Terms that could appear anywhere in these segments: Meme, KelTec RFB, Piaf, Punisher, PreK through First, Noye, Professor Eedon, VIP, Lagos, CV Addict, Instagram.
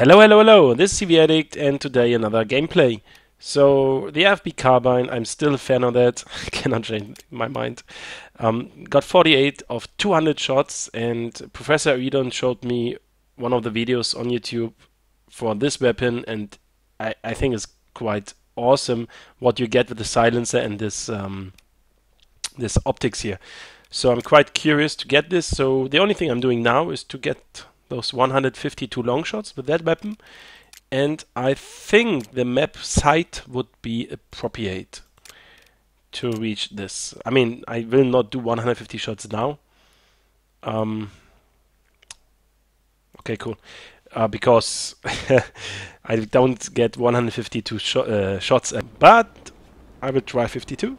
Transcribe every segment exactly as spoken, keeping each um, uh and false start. Hello, hello, hello, this is C V Addict and today another gameplay. So, the R F B Carbine, I'm still a fan of that, cannot change my mind. Um, got forty-eight of two hundred shots, and Professor Eedon showed me one of the videos on YouTube for this weapon, and I, I think it's quite awesome what you get with the silencer and this, um, this optics here. So I'm quite curious to get this, so the only thing I'm doing now is to get those one hundred fifty-two long shots with that weapon, and I think the map site would be appropriate to reach this. I mean, I will not do one hundred fifty shots now. Um, okay, cool. Uh, because I don't get one hundred fifty-two sh uh, shots, but I will try fifty-two.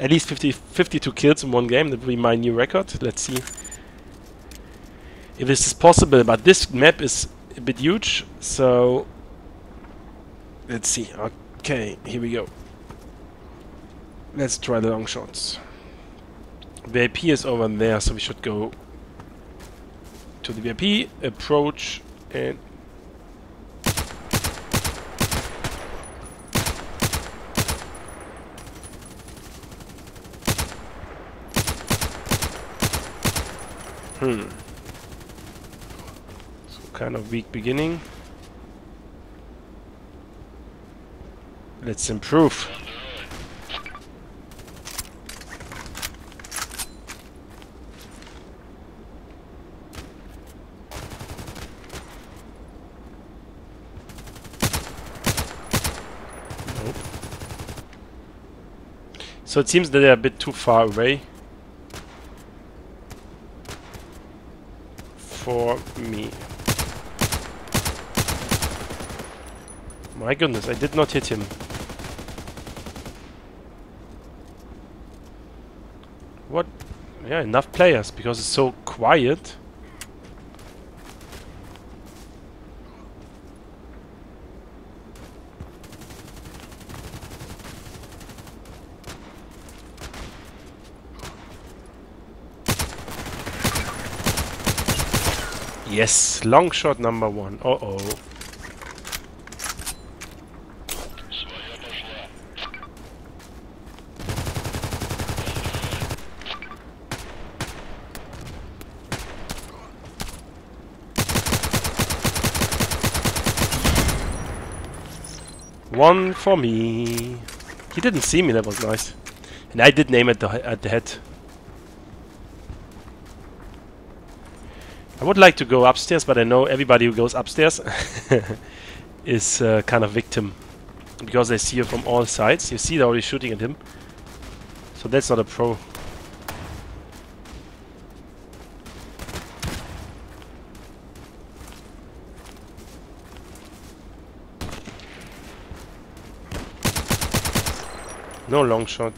At least fifty, fifty-two kills in one game, that will be my new record. Let's see if this is possible, but this map is a bit huge, so let's see. Okay, here we go. Let's try the long shots. V I P is over there, so we should go to the V I P, approach, and hmm. kind of weak beginning. Let's improve. Nope. So it seems that they're a bit too far away for me. My goodness, I did not hit him. What? Yeah, enough players, because it's so quiet. Yes, long shot number one. Uh-oh. One for me. He didn't see me, that was nice. And I did aim at the, at the head. I would like to go upstairs, but I know everybody who goes upstairs is uh, kind of victim. Because they see you from all sides. You see they're already shooting at him. So that's not a pro. No long shot.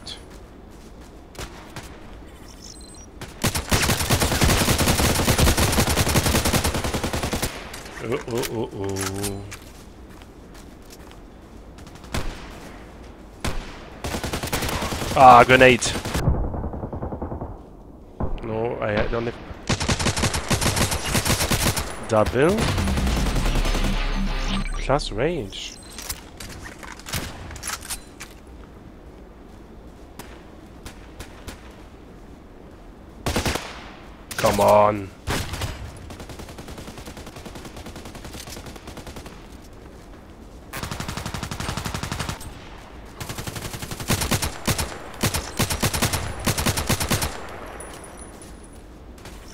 Oh, oh, oh, oh. Ah, grenade. No, I don't have. Double. Plus range. Come on.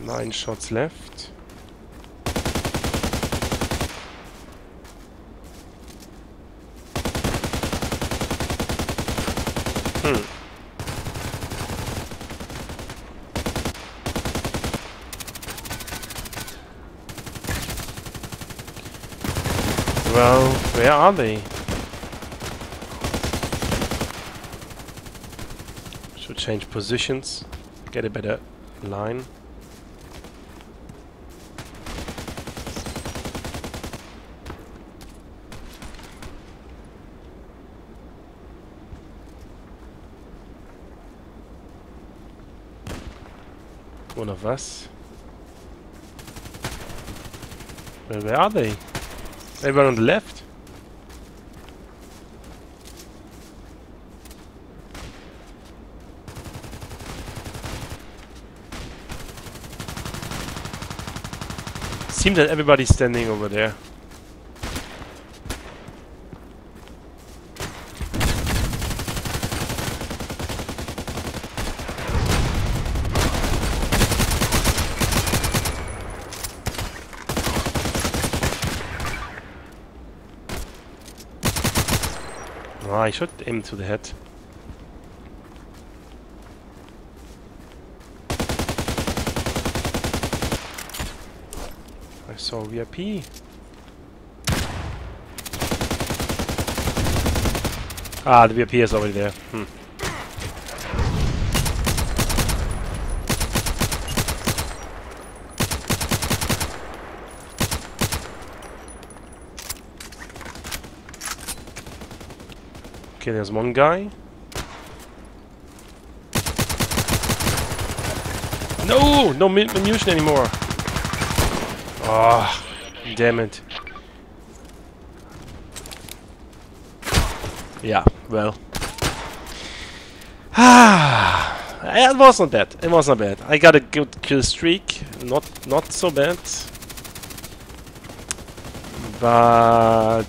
Nine shots left. Hmm. Well, where are they? Should change positions, get a better line. One of us. Where, where are they? They were on the left. Seems that everybody's standing over there. Oh, I should aim to the head. So V I P. Ah, the V I P is already there. Hmm. Okay, there's one guy. No, no ammunition anymore. Ah, oh, damn it. Yeah, well. Ah, it was not bad. It was not bad. I got a good kill streak. Not not so bad. But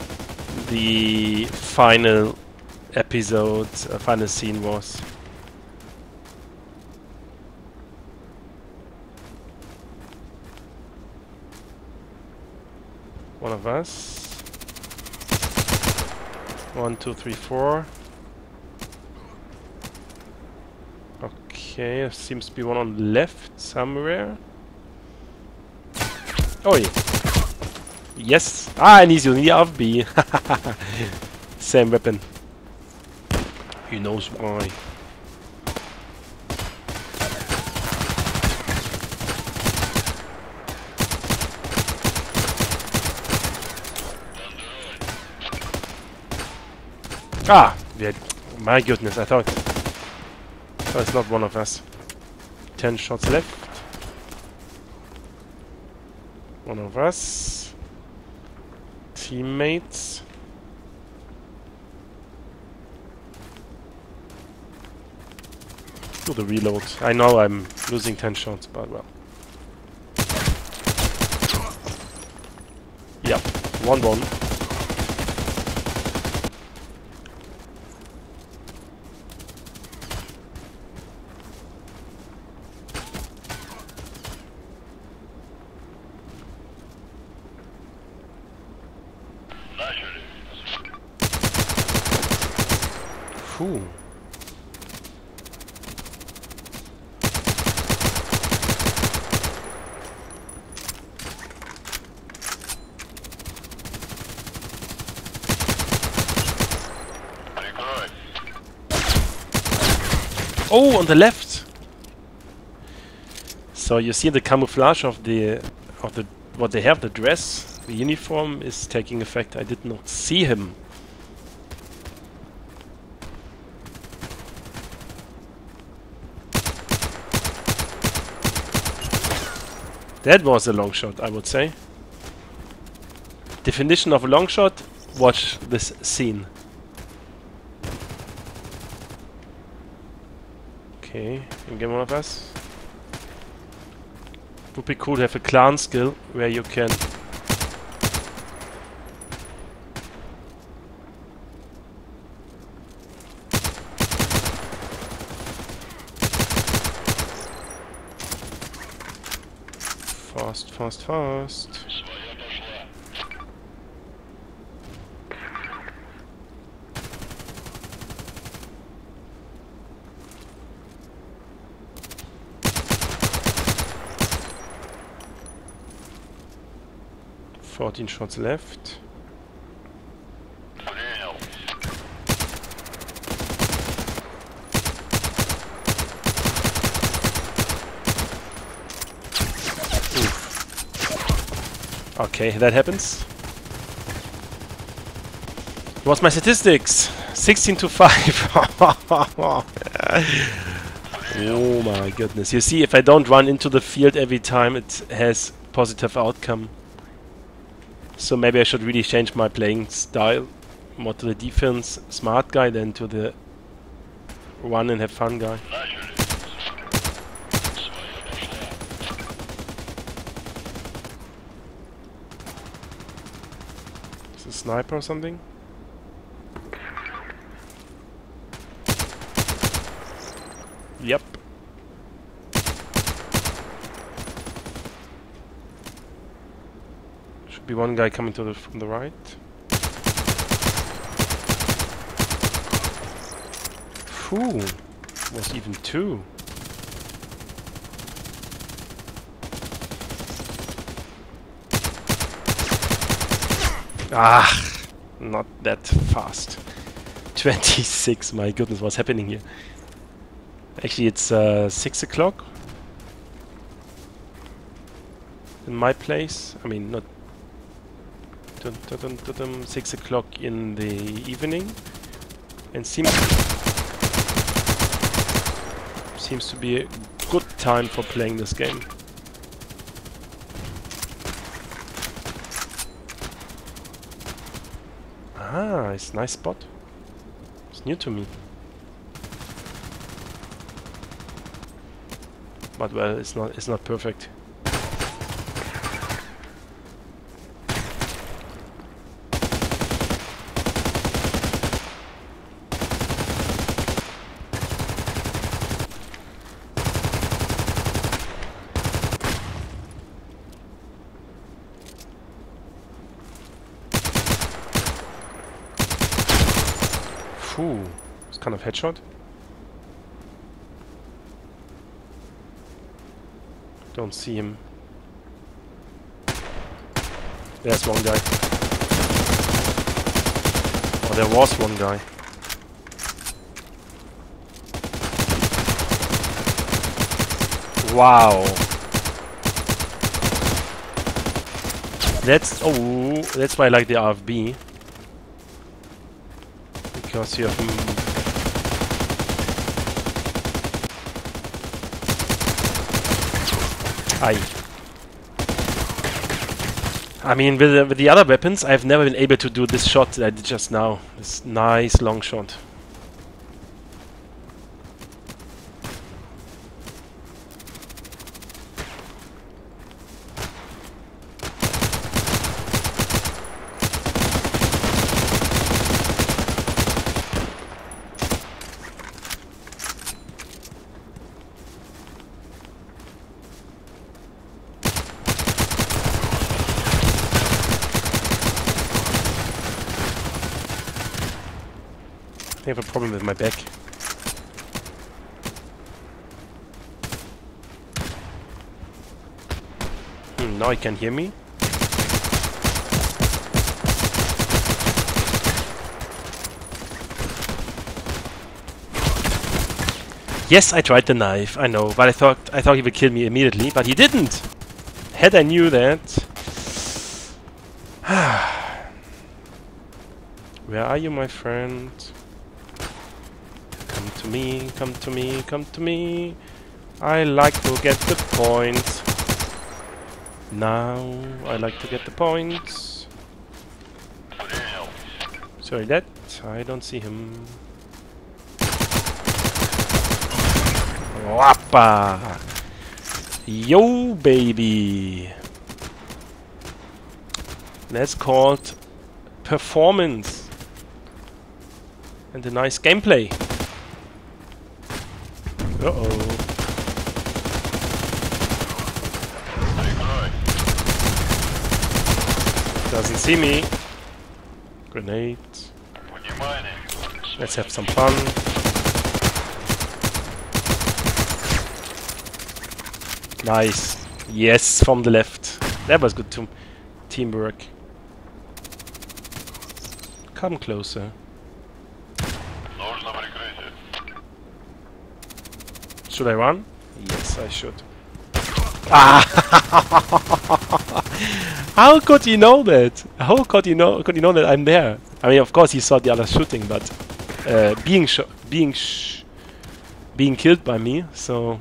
the final episode, uh, final scene was. One of us. One, two, three, four. Okay, there seems to be one on the left somewhere. Oh yeah. Yes. Ah, and he's using the R F B. Same weapon. Who knows why? Ah! Yeah. My goodness, I thought... Oh, it's not one of us. Ten shots left. One of us. Teammates. Do the reload. I know I'm losing ten shots, but well. Yep. One one. Ooh. Oh, on the left. So you see the camouflage of the of the what they have, the dress, the uniform is taking effect. I did not see him. That was a long shot, I would say. Definition of a long shot? Watch this scene. Okay, can get one of us. Would be cool to have a clan skill where you can. Fast, fast, fast. Fourteen shots left. Okay, that happens. What's my statistics? sixteen to five. Oh my goodness. You see, if I don't run into the field every time, it has positive outcome. So maybe I should really change my playing style more to the defense smart guy than to the run and have fun guy. Is it a sniper or something? Yep. Should be one guy coming to the from the right. Ooh, was even two. Ah, not that fast. twenty-six. My goodness, what's happening here? Actually, it's uh, six o'clock in my place. I mean, not dun, dun, dun, dun, six o'clock in the evening. And seems, seems to be a good time for playing this game. Ah, it's a nice spot. It's new to me. But well, it's not it's not perfect. Phew, it's kind of headshot. Don't see him. There's one guy. Oh, there was one guy. Wow. That's oh, that's why I like the R F B, because you have. I I mean, with the, with the other weapons, I've never been able to do this shot that I did just now. This nice long shot. I have a problem with my back. Hmm, now he can hear me. Yes, I tried the knife, I know, but I thought I thought he would kill me immediately, but he didn't! Had I knew that. Where are you, my friend? Come to me, come to me, come to me. I like to get the points. Now I like to get the points. Sorry, that I don't see him. Wappa! Yo, baby! That's called performance and a nice gameplay. Uh oh. Doesn't see me. Grenade. Let's have some fun. Nice. Yes, from the left. That was good to teamwork. Come closer. Should I run? Yes, I should. Ah! How could he know that? How could he know? Could he know that I'm there? I mean, of course he saw the other shooting, but uh, being sh being sh being killed by me. So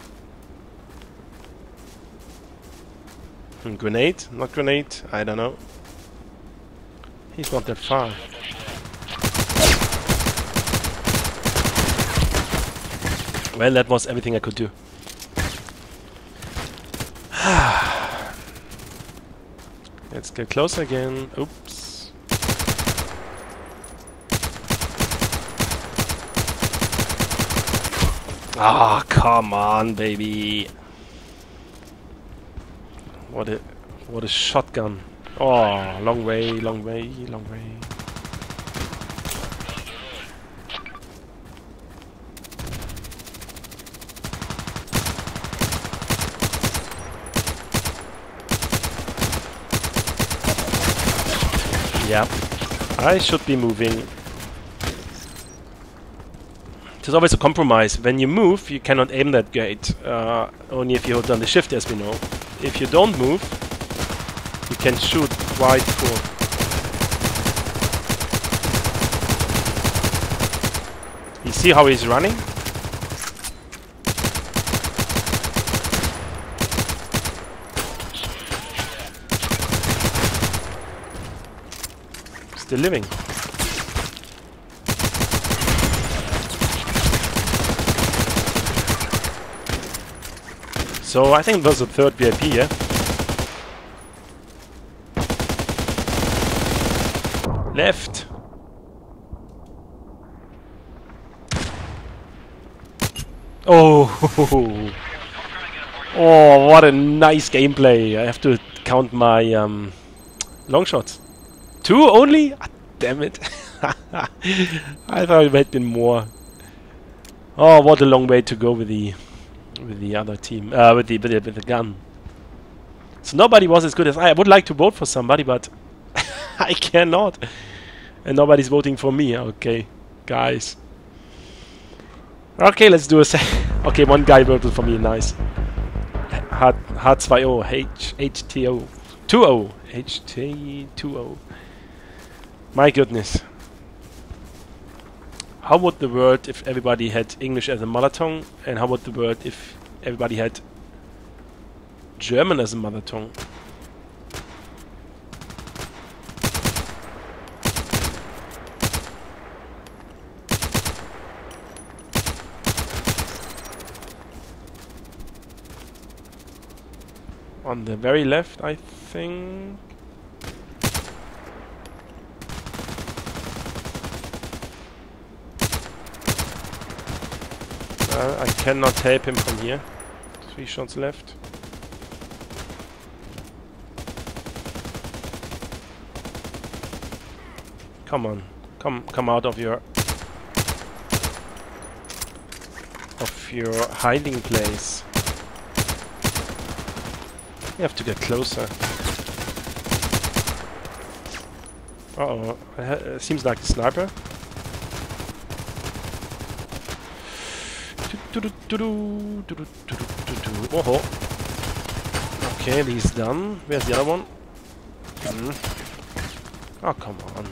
hmm, grenade? Not grenade? I don't know. He's not that far. Well, that was everything I could do. Let's get close again. Oops. Ah, come on, baby. What a what a shotgun. Oh, long way, long way, long way. Yep, I should be moving. There's always a compromise. When you move, you cannot aim that gate. Uh, only if you hold down the shift, as we know. If you don't move, you can shoot right for. You see how he's running? Still living. So I think there's a third V I P, yeah? Left! Oh! Oh, what a nice gameplay! I have to count my um, long shots. Two only? Ah, damn it. I thought it might have been more. Oh, what a long way to go with the with the other team. Uh with the with the, with the gun. So nobody was as good as I. I would like to vote for somebody, but I cannot. And nobody's voting for me. Okay, guys. Okay, let's do a sec. Okay, one guy voted for me, nice. H two O H T O two O H T two O. My goodness. How would the world if everybody had English as a mother tongue? And how would the world if everybody had German as a mother tongue? On the very left, I think. I cannot help him from here. Three shots left. Come on. Come come out of your of your hiding place. You have to get closer. Uh-oh. It seems like the sniper. Oh-ho. Okay, he's done. Where's the other one? Mm. Oh, come on.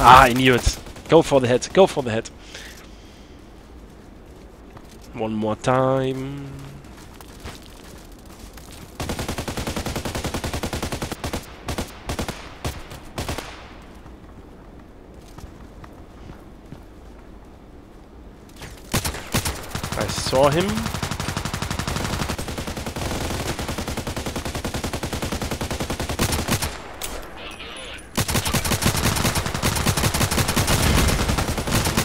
Ah, I knew it. Go for the head. Go for the head. One more time. Saw him.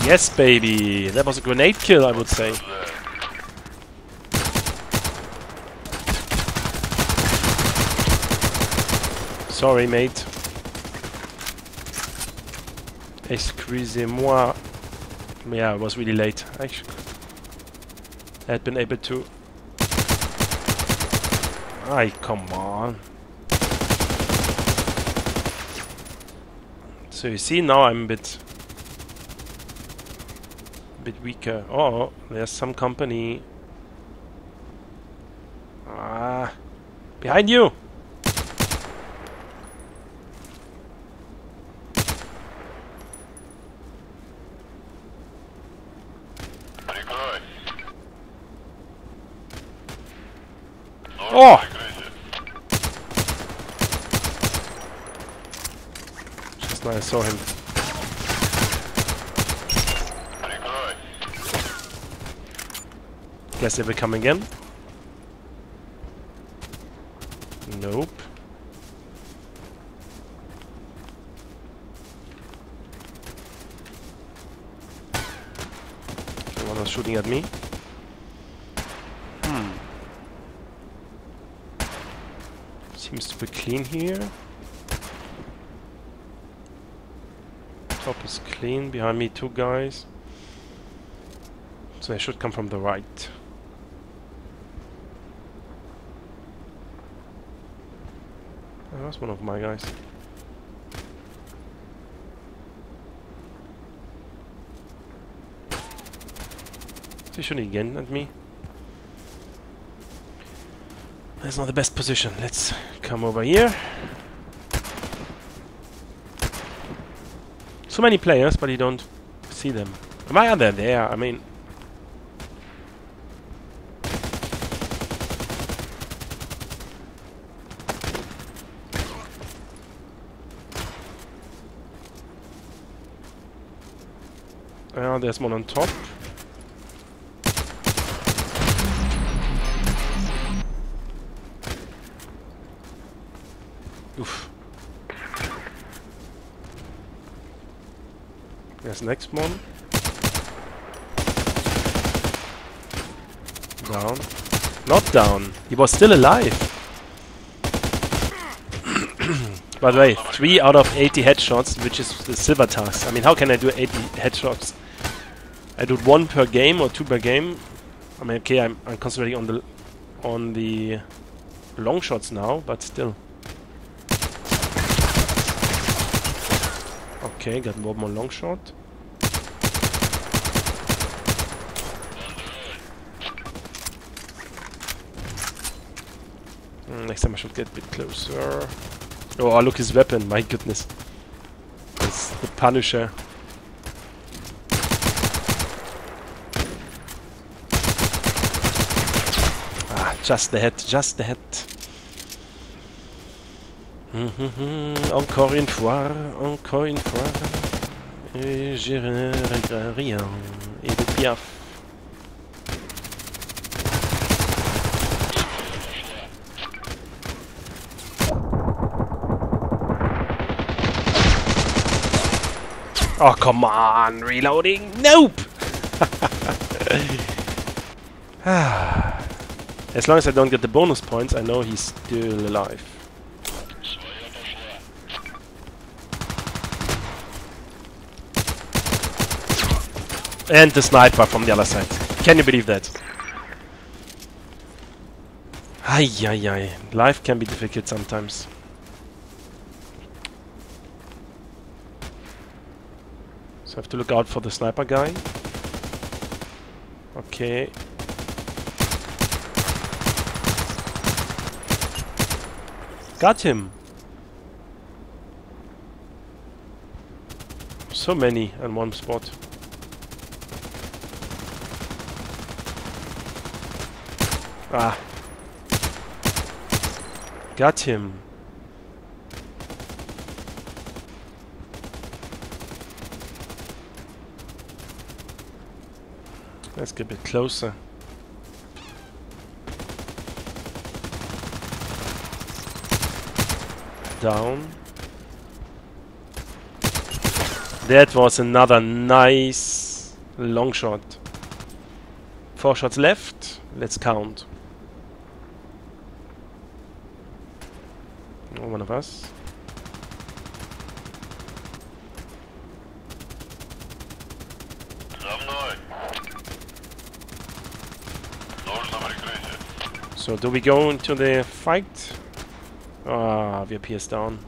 Yes, baby. That was a grenade kill, I would say. Sorry, mate. Excusez-moi. Yeah, I was really late. Actually. Had been able to. Ay, come on. So you see now I'm a bit, a bit weaker. Oh, there's some company. Ah, behind you. Oh! last night I saw him. Guess they will come again. Nope. Someone was shooting at me. Hmm. Seems to be clean here. Top is clean. Behind me, two guys. So they should come from the right. Oh, that's one of my guys. Is he shooting again at me? That's not the best position. Let's come over here. So many players, but you don't see them. Why are they there? I mean... Uh, there's one on top. Oof. There's next one. Down. Not down. He was still alive. By the way, three out of eighty headshots, which is the silver task. I mean, how can I do eighty headshots? I do one per game or two per game. I mean, okay, I'm, I'm concentrating on the on the long shots now, but still. Okay, got one more long shot. Mm, next time I should get a bit closer. Oh, oh, look, his weapon, my goodness. It's the Punisher. Just the head, just the head. Mm-hmm. Encore une fois, encore une fois. Et je ne regrette rien. Et de Piaf. Oh, come on, reloading. Nope! Ah. As long as I don't get the bonus points, I know he's still alive. And the sniper from the other side. Can you believe that? Ay, ay, ay. Life can be difficult sometimes. So I have to look out for the sniper guy. Okay. Got him! So many in one spot. Ah! Got him! Let's get a bit closer. Down. That was another nice long shot. Four shots left. Let's count. Oh, one of us. So do we go into the fight? Ah, we are pierced down.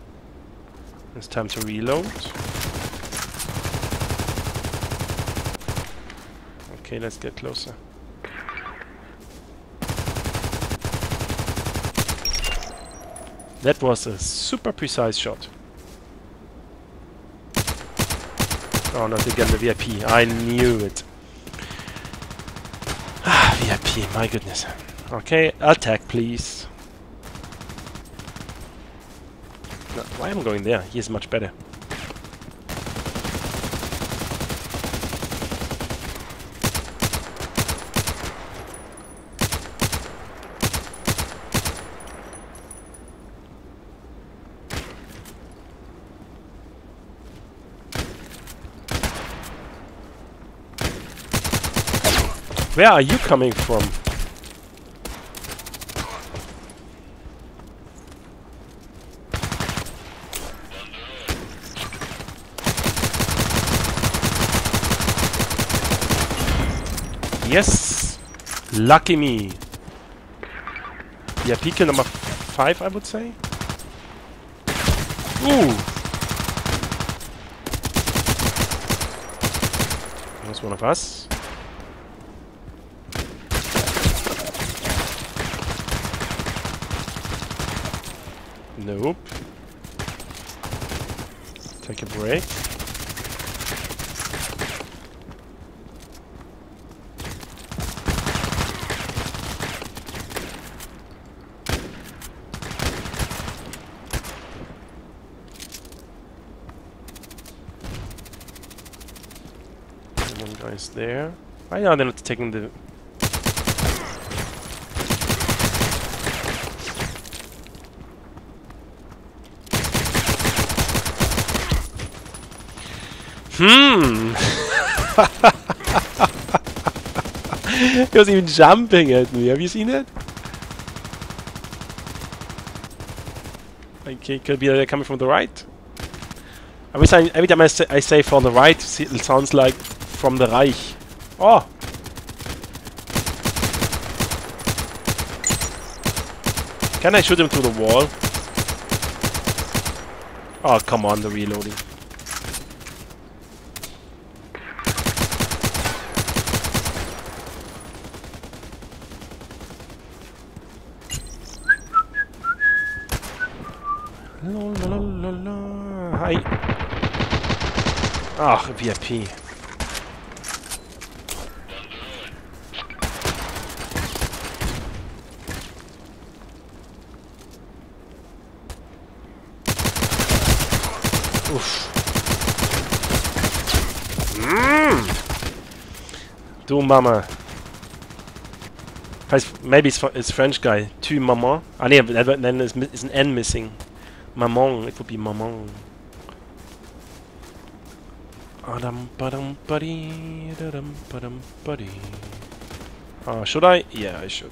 It's time to reload. Okay, let's get closer. That was a super precise shot. Oh, not again the V I P. I knew it. Ah, V I P, my goodness. Okay, attack, please. Why am I going there? He is much better. Where are you coming from? Yes! Lucky me! Yeah, P K number five, I would say. Ooh! That's one of us. Nope. Take a break. One guy's there. Why are they not taking the... Hmm. He was even jumping at me. Have you seen that? Okay, could be that they're coming from the right. Every time, every time I say, I say from the right, it sounds like from the Reich. Oh. Can I shoot him through the wall? Oh, come on, the reloading. Hi. Ach, V I P. Uff. Mm. Du Mama. Maybe it's, it's French guy. Tu Maman. Ah ne, then is an N missing. Maman, it would be Maman. Uh, should I? Yeah, I should.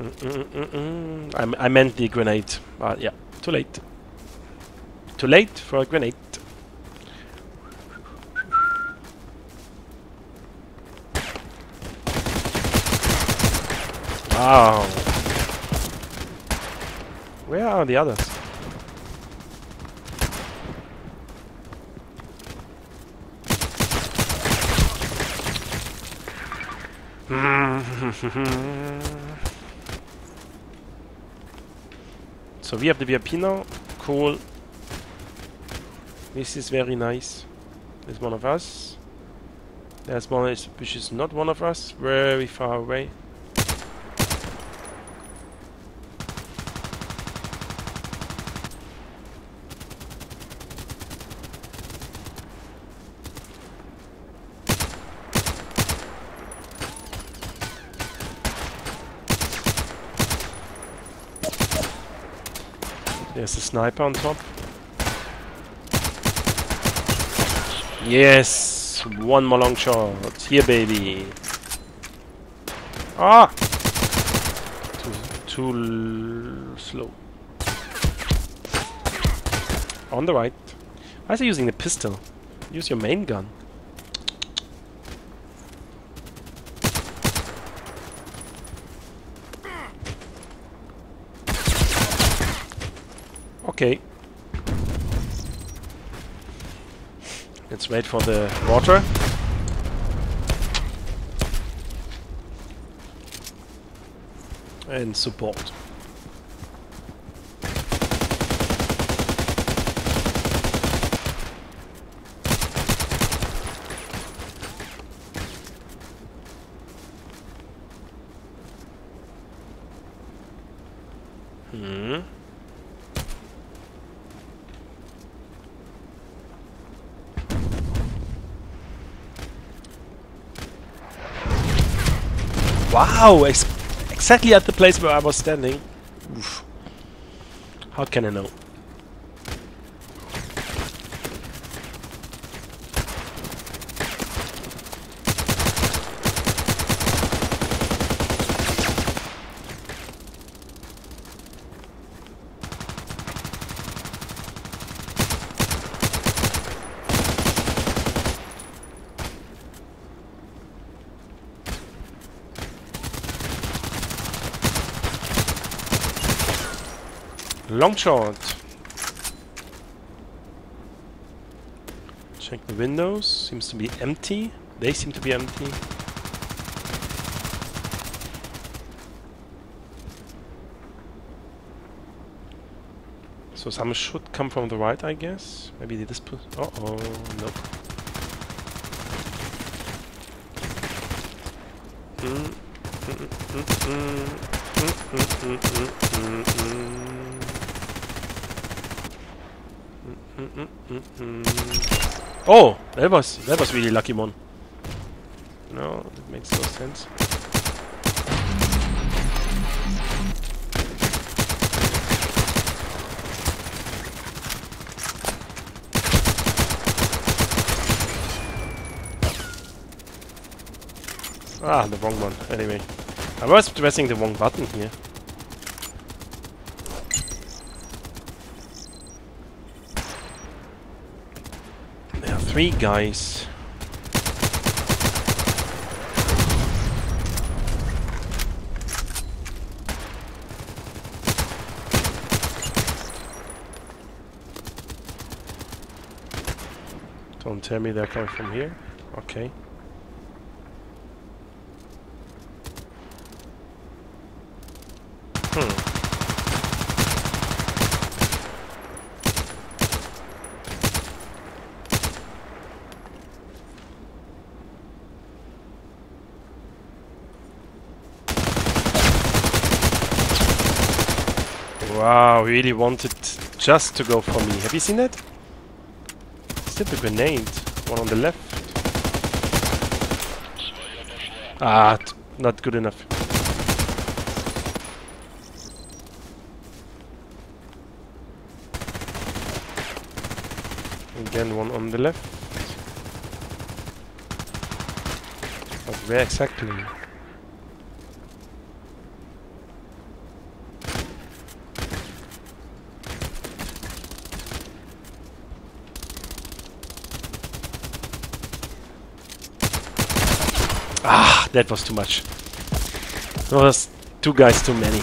Mm -mm -mm -mm. I, m I meant the grenade, but yeah, too late. Too late for a grenade. Wow. Where are the others? So we have the V I P now. Cool. This is very nice. There's one of us. There's one which is not one of us. Very far away. There's a sniper on top. Yes! One more long shot. Here, baby! Ah! Too, too slow. On the right. Why is he using the pistol? Use your main gun. Okay. Let's wait for the water. And support. Hmm. Wow, ex exactly at the place where I was standing. Oof. How can I know? Long shot. Check the windows. Seems to be empty. They seem to be empty. So some should come from the right, I guess. Maybe they just put... Uh oh, nope. Mm. Mm -mm -mm. Mm -mm -mm -mm -mm. Mm -mm -mm -mm. Oh, that was that was really lucky one. No, that makes no sense. Ah, the wrong one. Anyway, I was pressing the wrong button here. There are three guys. Don't tell me they're coming from here. Okay. Wow, really wanted just to go for me. Have you seen that? Still the grenade. One on the left. Ah, t not good enough. Again, one on the left. But where exactly? That was too much. There was two guys too many.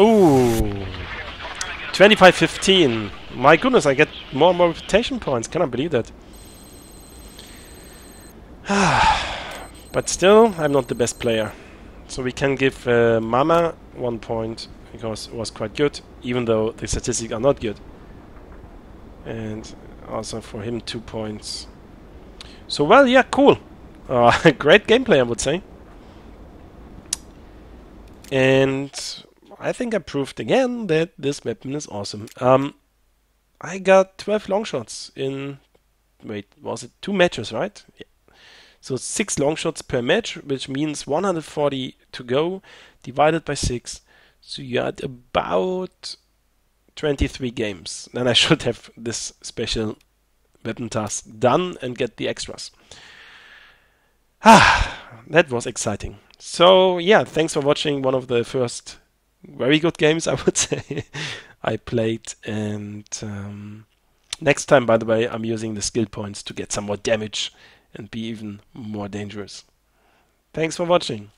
Ooh, twenty-five fifteen. My goodness, I get more and more reputation points. Cannot believe that. But still, I'm not the best player. So we can give uh, Mama one point because it was quite good, even though the statistics are not good. And also for him, two points. So, well, yeah, cool. Uh, great gameplay, I would say. And... I think I proved again that this weapon is awesome. Um, I got twelve long shots in... Wait, was it two matches, right? Yeah. So six long shots per match, which means one hundred forty to go, divided by six. So you had about twenty-three games. Then I should have this special weapon task done and get the extras. Ah, that was exciting. So yeah, thanks for watching one of the first... very good games, I would say, I played. And um, next time, by the way, I'm using the skill points to get some more damage and be even more dangerous. Thanks for watching.